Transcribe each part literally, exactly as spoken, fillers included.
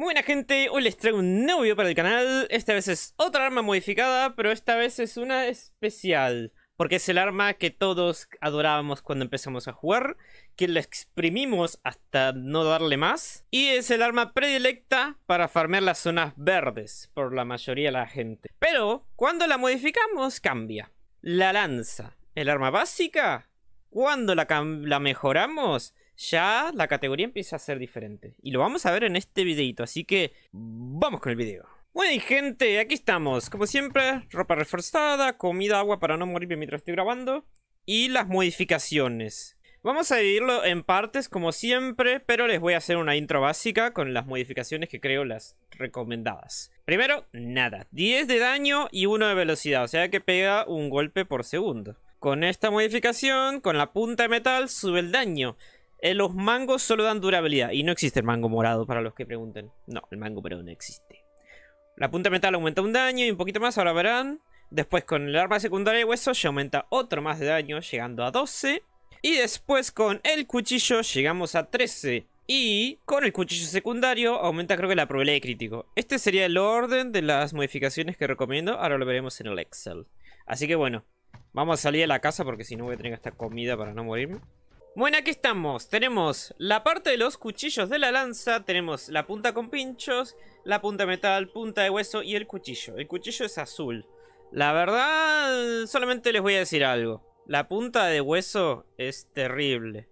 Muy buena gente, hoy les traigo un nuevo video para el canal. Esta vez es otra arma modificada, pero esta vez es una especial, porque es el arma que todos adorábamos cuando empezamos a jugar, que la exprimimos hasta no darle más, y es el arma predilecta para farmear las zonas verdes por la mayoría de la gente. Pero cuando la modificamos cambia. La lanza, el arma básica, cuando la, la mejoramos, ya la categoría empieza a ser diferente. Y lo vamos a ver en este videito, así que vamos con el video. Bueno gente, aquí estamos. Como siempre, ropa reforzada, comida, agua para no morirme mientras estoy grabando. Y las modificaciones. Vamos a dividirlo en partes como siempre, pero les voy a hacer una intro básica con las modificaciones que creo las recomendadas. Primero, nada. diez de daño y uno de velocidad, o sea que pega un golpe por segundo. Con esta modificación, con la punta de metal, sube el daño. Eh, los mangos solo dan durabilidad. Y no existe el mango morado para los que pregunten. No, el mango pero no existe. La punta de metal aumenta un daño y un poquito más, ahora verán. Después con el arma secundaria de hueso ya aumenta otro más de daño, llegando a doce. Y después con el cuchillo llegamos a trece. Y con el cuchillo secundario aumenta creo que la probabilidad de crítico. Este sería el orden de las modificaciones que recomiendo. Ahora lo veremos en el Excel. Así que bueno, vamos a salir de la casa porque si no voy a tener esta comida para no morirme. Bueno, aquí estamos, tenemos la parte de los cuchillos de la lanza, tenemos la punta con pinchos, la punta de metal, punta de hueso y el cuchillo. El cuchillo es azul. La verdad, solamente les voy a decir algo. La punta de hueso es terrible.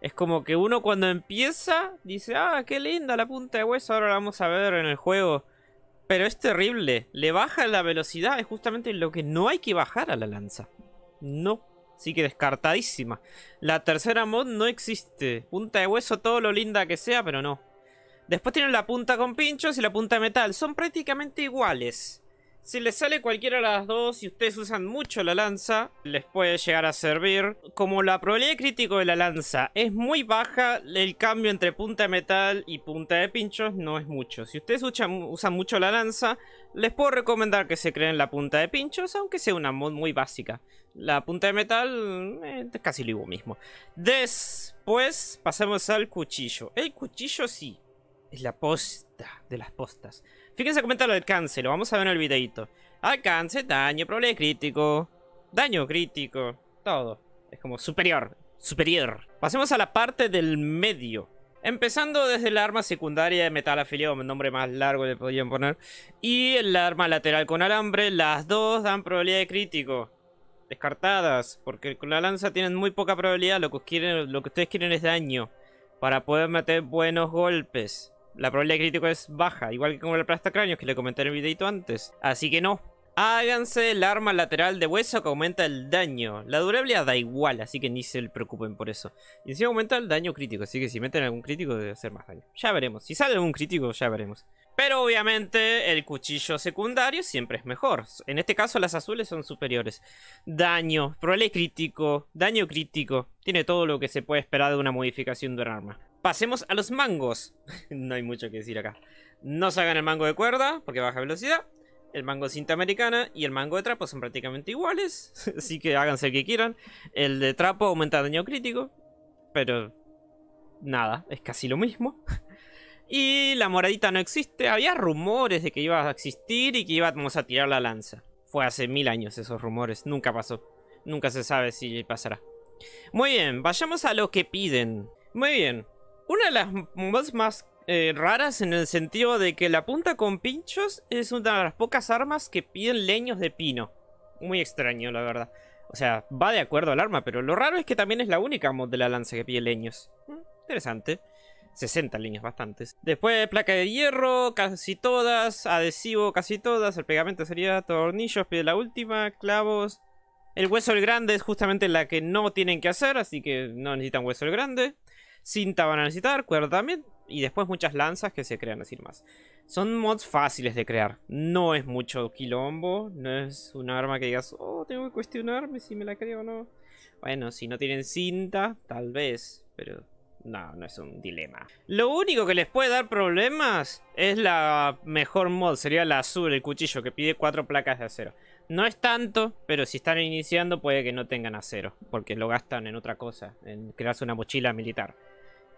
Es como que uno cuando empieza dice, ah, qué linda la punta de hueso, ahora la vamos a ver en el juego. Pero es terrible, le baja la velocidad, es justamente lo que no hay que bajar a la lanza. No. Así que descartadísima. La tercera mod no existe. Punta de hueso, todo lo linda que sea, pero no. Después tienen la punta con pinchos y la punta de metal. Son prácticamente iguales. Si les sale cualquiera de las dos y ustedes usan mucho la lanza, les puede llegar a servir. Como la probabilidad de crítico de la lanza es muy baja, el cambio entre punta de metal y punta de pinchos no es mucho. Si ustedes usan, usan mucho la lanza, les puedo recomendar que se creen la punta de pinchos, aunque sea una mod muy básica. La punta de metal eh, es casi lo mismo. Después pasamos al cuchillo. El cuchillo sí. Es la posta de las postas. Fíjense cómo está el alcance. Lo vamos a ver en el videito. Alcance, daño, probabilidad crítico. Daño crítico. Todo. Es como superior. Superior. Pasemos a la parte del medio. Empezando desde el arma secundaria de metal afiliado, un nombre más largo le podían poner. Y el arma lateral con alambre. Las dos dan probabilidad de crítico. Descartadas, porque con la lanza tienen muy poca probabilidad. Lo que, quieren, lo que ustedes quieren es daño para poder meter buenos golpes. La probabilidad de crítico es baja, igual que con el aplastacráneos que le comenté en el videito antes. Así que no. Háganse el arma lateral de hueso que aumenta el daño. La durabilidad da igual, así que ni se preocupen por eso. Y encima aumenta el daño crítico, así que si meten algún crítico debe hacer más daño. Ya veremos, si sale algún crítico ya veremos. Pero obviamente el cuchillo secundario siempre es mejor. En este caso las azules son superiores. Daño, probabilidad crítico, daño crítico. Tiene todo lo que se puede esperar de una modificación de un arma. Pasemos a los mangos. No hay mucho que decir acá. No se hagan el mango de cuerda porque baja velocidad. El mango de cinta americana y el mango de trapo son prácticamente iguales. Así que háganse el que quieran. El de trapo aumenta daño crítico. Pero nada, es casi lo mismo. Y la moradita no existe. Había rumores de que iba a existir y que íbamos a tirar la lanza. Fue hace mil años esos rumores. Nunca pasó. Nunca se sabe si pasará. Muy bien, vayamos a lo que piden. Muy bien. Una de las mods más Eh, raras en el sentido de que la punta con pinchos es una de las pocas armas que piden leños de pino. Muy extraño, la verdad. O sea, va de acuerdo al arma, pero lo raro es que también es la única mod de la lanza que pide leños. Mm, interesante. sesenta leños, bastantes. Después, placa de hierro, casi todas. Adhesivo, casi todas. El pegamento sería tornillos, pide la última. Clavos. El hueso del grande es justamente la que no tienen que hacer, así que no necesitan hueso del grande. Cinta van a necesitar, cuerda también. Y después muchas lanzas que se crean, decir más. Son mods fáciles de crear. No es mucho quilombo. No es un arma que digas, oh, tengo que cuestionarme si me la creo o no. Bueno, si no tienen cinta, tal vez. Pero no, no es un dilema. Lo único que les puede dar problemas es la mejor mod. Sería la azul, el cuchillo, que pide cuatro placas de acero. No es tanto, pero si están iniciando puede que no tengan acero. Porque lo gastan en otra cosa. En crearse una mochila militar.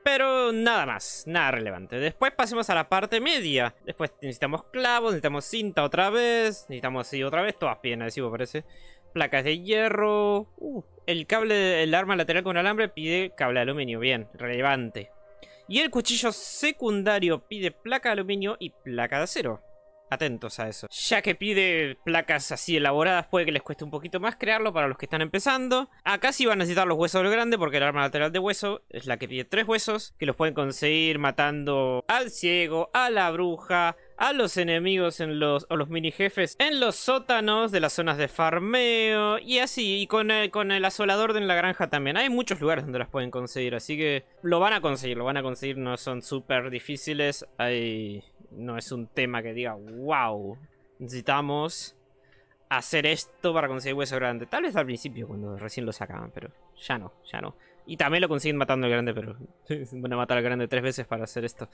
Pero nada más, nada relevante. Después pasemos a la parte media. Después necesitamos clavos, necesitamos cinta otra vez. Necesitamos, sí, otra vez, todas piedras adhesivo parece. Placas de hierro. Uh, el cable, el arma lateral con alambre pide cable de aluminio, bien, relevante. Y el cuchillo secundario pide placa de aluminio y placa de acero. Atentos a eso. Ya que pide placas así elaboradas, puede que les cueste un poquito más crearlo para los que están empezando. Acá sí van a necesitar los huesos de lo grande, porque el arma lateral de hueso es la que pide tres huesos, que los pueden conseguir matando al ciego, a la bruja, a los enemigos en los, o los mini jefes en los sótanos de las zonas de farmeo. Y así, y con el, con el asolador en la granja también. Hay muchos lugares donde las pueden conseguir, así que lo van a conseguir, lo van a conseguir. No son súper difíciles. Hay... no es un tema que diga, wow, necesitamos hacer esto para conseguir hueso grande. Tal vez al principio, cuando recién lo sacaban, pero ya no, ya no. Y también lo consiguen matando al grande, pero van a matar al grande tres veces para hacer esto.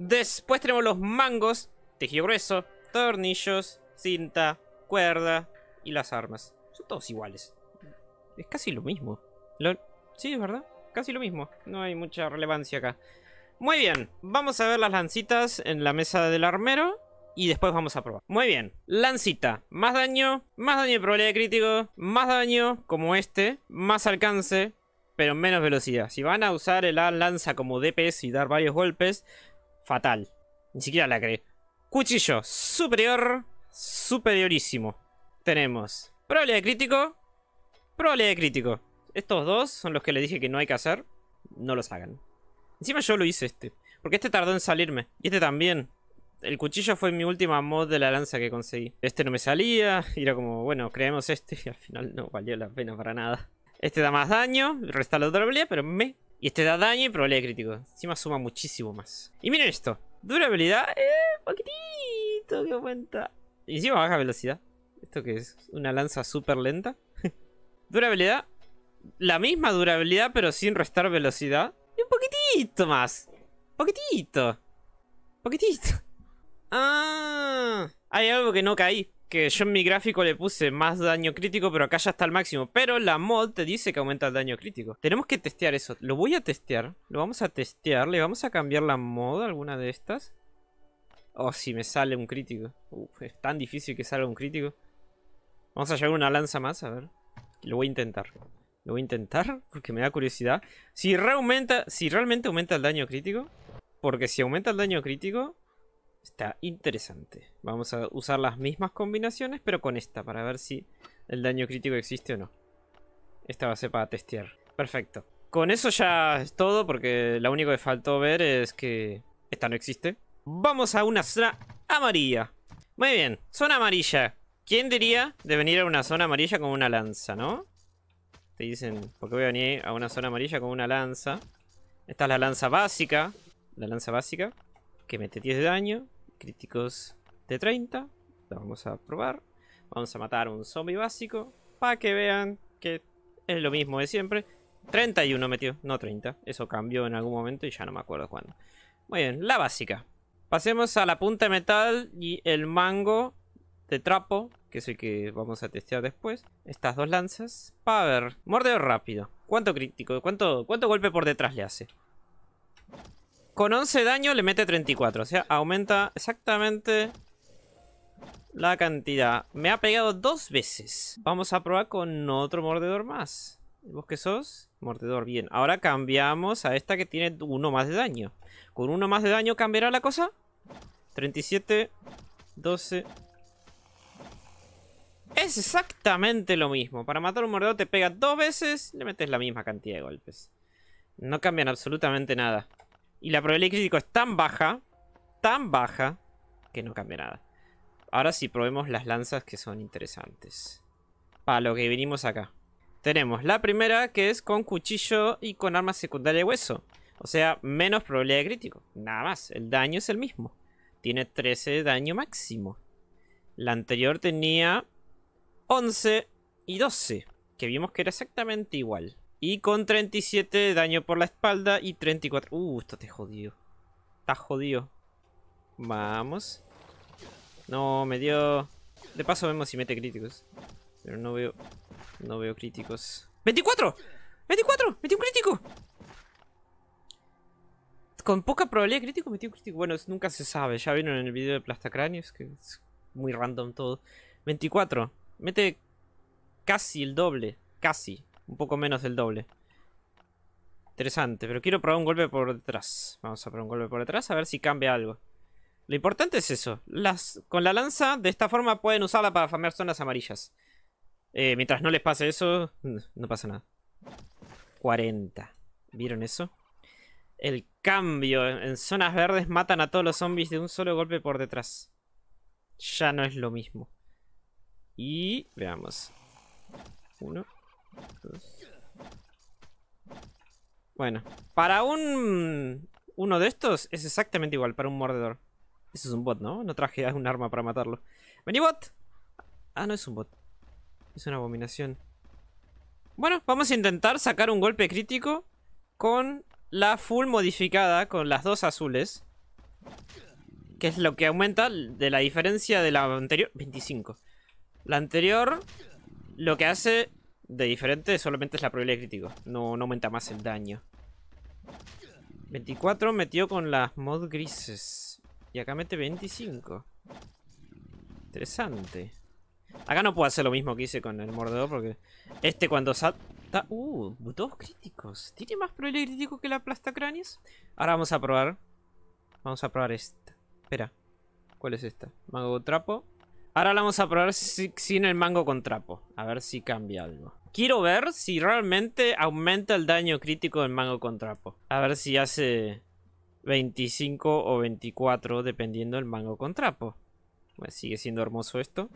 Después tenemos los mangos, tejido grueso, tornillos, cinta, cuerda y las armas. Son todos iguales. Es casi lo mismo. Lo... Sí, es verdad, casi lo mismo. No hay mucha relevancia acá. Muy bien, vamos a ver las lancitas en la mesa del armero y después vamos a probar. Muy bien, lancita, más daño, más daño de probabilidad de crítico, más daño como este, más alcance, pero menos velocidad. Si van a usar el lanza como D P S y dar varios golpes, fatal, ni siquiera la cree. Cuchillo, superior, superiorísimo. Tenemos probabilidad de crítico, probabilidad de crítico. Estos dos son los que les dije que no hay que hacer, no los hagan. Encima yo lo hice este, porque este tardó en salirme. Y este también. El cuchillo fue mi última mod de la lanza que conseguí. Este no me salía, y era como, bueno, creemos este. Y al final no valió la pena para nada. Este da más daño, resta la otra probabilidad, pero me... Y este da daño y probabilidad de crítico. Encima suma muchísimo más. Y miren esto. Durabilidad, eh, poquitito que aumenta. Y encima baja velocidad. Esto que es una lanza súper lenta. Durabilidad. La misma durabilidad, pero sin restar velocidad. Y un poquitito más. Poquitito. Poquitito. Ah. Hay algo que no caí. Que yo en mi gráfico le puse más daño crítico, pero acá ya está al máximo. Pero la mod te dice que aumenta el daño crítico. Tenemos que testear eso. Lo voy a testear. Lo vamos a testear. Le vamos a cambiar la mod a alguna de estas. Oh, si me sale un crítico. Uf, es tan difícil que salga un crítico. Vamos a llevar una lanza más, a ver. Lo voy a intentar. Lo voy a intentar porque me da curiosidad. Si, re aumenta, si realmente aumenta el daño crítico. Porque si aumenta el daño crítico, está interesante. Vamos a usar las mismas combinaciones, pero con esta. Para ver si el daño crítico existe o no. Esta va a ser para testear. Perfecto. Con eso ya es todo. Porque lo único que faltó ver es que esta no existe. Vamos a una zona amarilla. Muy bien. Zona amarilla. ¿Quién diría de venir a una zona amarilla con una lanza, no? Te dicen, ¿por qué voy a venir a una zona amarilla con una lanza? Esta es la lanza básica. La lanza básica. Que mete diez de daño. Críticos de treinta. La vamos a probar. Vamos a matar a un zombie básico. Para que vean que es lo mismo de siempre. treinta y uno metió, no treinta. Eso cambió en algún momento y ya no me acuerdo cuándo. Muy bien, la básica. Pasemos a la punta de metal y el mango de trapo, que es el que vamos a testear después. Estas dos lanzas. Para ver. Mordeo rápido. ¿Cuánto crítico? ¿Cuánto, cuánto golpe por detrás le hace? Con once daño le mete treinta y cuatro. O sea, aumenta exactamente la cantidad. Me ha pegado dos veces. Vamos a probar con otro mordedor más. ¿Vos qué sos? Mordedor, bien. Ahora cambiamos a esta que tiene uno más de daño. ¿Con uno más de daño cambiará la cosa? treinta y siete, doce... Es exactamente lo mismo. Para matar a un mordedor te pega dos veces, le metes la misma cantidad de golpes. No cambian absolutamente nada. Y la probabilidad de crítico es tan baja, tan baja, que no cambia nada. Ahora sí probemos las lanzas que son interesantes. Para lo que vinimos acá. Tenemos la primera que es con cuchillo y con arma secundaria de hueso. O sea, menos probabilidad de crítico. Nada más, el daño es el mismo. Tiene trece de daño máximo. La anterior tenía... once y doce, que vimos que era exactamente igual. Y con treinta y siete de daño por la espalda y treinta y cuatro... Uh, esto te jodió. Está jodido. Vamos. No, me dio... De paso vemos si mete críticos. Pero no veo... No veo críticos. ¡veinticuatro! ¡veinticuatro! ¡Metí un crítico! con poca probabilidad de crítico, metió un crítico. Bueno, nunca se sabe. Ya vieron en el video de Plastacráneos, que es muy random todo. veinticuatro. Mete casi el doble. Casi. Un poco menos del doble. Interesante, pero quiero probar un golpe por detrás. Vamos a probar un golpe por detrás a ver si cambia algo. Lo importante es eso. Las, con la lanza, de esta forma pueden usarla para farmear zonas amarillas. Eh, mientras no les pase eso, no pasa nada. cuarenta. ¿Vieron eso? El cambio. En zonas verdes matan a todos los zombies de un solo golpe por detrás. Ya no es lo mismo. Y veamos. Uno. Dos. Bueno, para un... uno de estos es exactamente igual, para un mordedor. Eso es un bot, ¿no? No traje un arma para matarlo. ¡Vení, bot! Ah, no es un bot. Es una abominación. Bueno, vamos a intentar sacar un golpe crítico con la full modificada, con las dos azules. Que es lo que aumenta de la diferencia de la anterior... veinticinco. La anterior lo que hace... de diferente solamente es la probabilidad de crítico. No, no aumenta más el daño. veinticuatro metió con las mod grises. Y acá mete veinticinco. Interesante. Acá no puedo hacer lo mismo que hice con el mordedor, porque este cuando salta... Uh, dos críticos. ¿Tiene más probabilidad de crítico que la aplastacráneos? Ahora vamos a probar. Vamos a probar esta. Espera. ¿Cuál es esta? Mago trapo. Ahora la vamos a probar sin el mango con trapo. A ver si cambia algo. Quiero ver si realmente aumenta el daño crítico del mango con trapo. A ver si hace veinticinco o veinticuatro dependiendo del mango con trapo. Bueno, sigue siendo hermoso esto.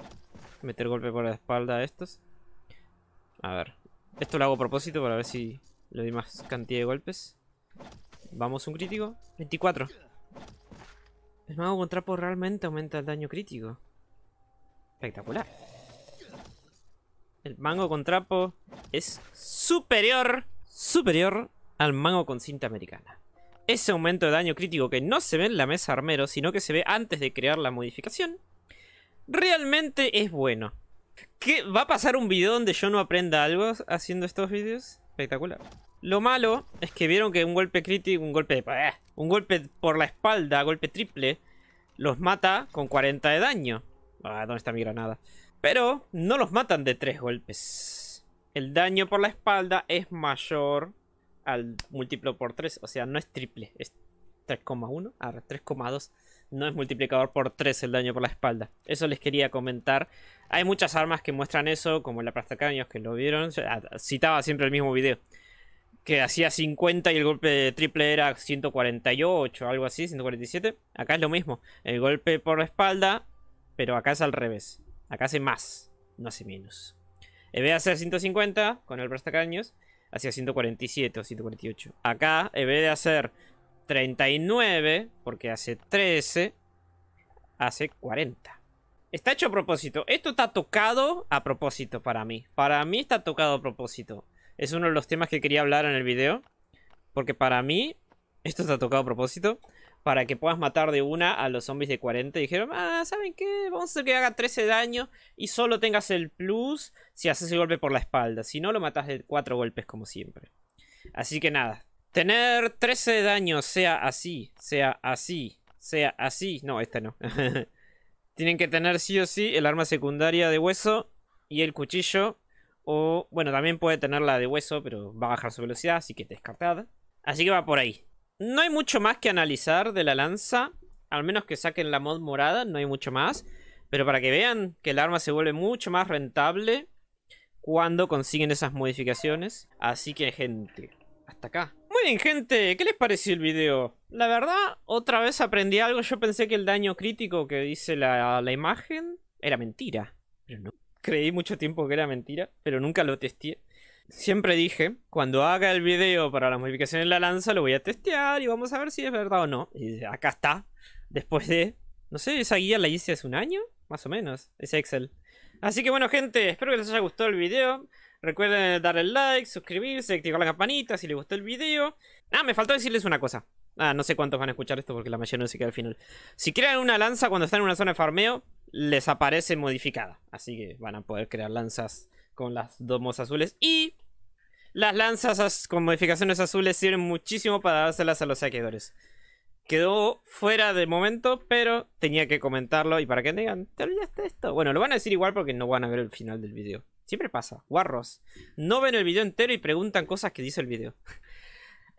Meter golpe por la espalda a estos. A ver. Esto lo hago a propósito para ver si le doy más cantidad de golpes. Vamos, un crítico. veinticuatro. El mango con trapo realmente aumenta el daño crítico. Espectacular. El mango con trapo es superior, superior al mango con cinta americana. Ese aumento de daño crítico que no se ve en la mesa armero, sino que se ve antes de crear la modificación, realmente es bueno. ¿Qué? ¿Va a pasar un video donde yo no aprenda algo haciendo estos videos? Espectacular. Lo malo es que vieron que un golpe crítico, un golpe, de, un golpe por la espalda, golpe triple, los mata con cuarenta de daño. Ah, ¿dónde está mi granada? Pero no los matan de tres golpes. El daño por la espalda es mayor al múltiplo por tres. O sea, no es triple. Es tres coma uno. Ah, tres coma dos. No es multiplicador por tres el daño por la espalda. Eso les quería comentar. Hay muchas armas que muestran eso, como la Plastacaños, que lo vieron. Citaba siempre el mismo video. Que hacía cincuenta y el golpe triple era ciento cuarenta y ocho, algo así, ciento cuarenta y siete. Acá es lo mismo. El golpe por la espalda... pero acá es al revés. Acá hace más. No hace menos. E B hace ciento cincuenta con el Plastacaños. Hacía ciento cuarenta y siete o ciento cuarenta y ocho. Acá, en vez de hacer treinta y nueve, porque hace trece, hace cuarenta. Está hecho a propósito. Esto está tocado a propósito para mí. Para mí está tocado a propósito. Es uno de los temas que quería hablar en el video. Porque para mí, esto está tocado a propósito. Para que puedas matar de una a los zombies de cuarenta. Y dijeron, ah, ¿saben qué? Vamos a hacer que haga trece daño. Y solo tengas el plus si haces el golpe por la espalda. Si no, lo matas de cuatro golpes como siempre. Así que nada. Tener trece de daño sea así. Sea así. Sea así. No, esta no. Tienen que tener sí o sí el arma secundaria de hueso. Y el cuchillo. O, bueno, también puede tener la de hueso. Pero va a bajar su velocidad. Así que descartada. Así que va por ahí. No hay mucho más que analizar de la lanza. Al menos que saquen la mod morada. No hay mucho más. Pero para que vean que el arma se vuelve mucho más rentable cuando consiguen esas modificaciones. Así que, gente, hasta acá. Muy bien, gente. ¿Qué les pareció el video? La verdad, otra vez aprendí algo. Yo pensé que el daño crítico que dice la, la imagen era mentira. Pero no. Creí mucho tiempo que era mentira. Pero nunca lo testé. Siempre dije, cuando haga el video para las modificaciones de la lanza lo voy a testear y vamos a ver si es verdad o no. Y acá está, después de, no sé, esa guía la hice hace un año, más o menos, ese Excel. Así que bueno, gente, espero que les haya gustado el video. Recuerden darle like, suscribirse, activar la campanita si les gustó el video. Ah, me faltó decirles una cosa. Ah, no sé cuántos van a escuchar esto porque la mayoría no se queda al final. Si crean una lanza cuando están en una zona de farmeo, les aparece modificada. Así que van a poder crear lanzas con las domos azules. Y las lanzas con modificaciones azules sirven muchísimo para dárselas a los saqueadores. Quedó fuera de momento, pero tenía que comentarlo. Y para que digan, ¿te olvidaste esto? Bueno, lo van a decir igual porque no van a ver el final del video. Siempre pasa, guarros. No ven el video entero y preguntan cosas que dice el video.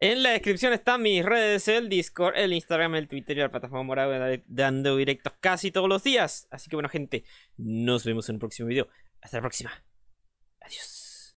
En la descripción están mis redes, el Discord, el Instagram, el Twitter y la plataforma morada, dando directos casi todos los días. Así que bueno, gente, nos vemos en el próximo video. Hasta la próxima. Adiós.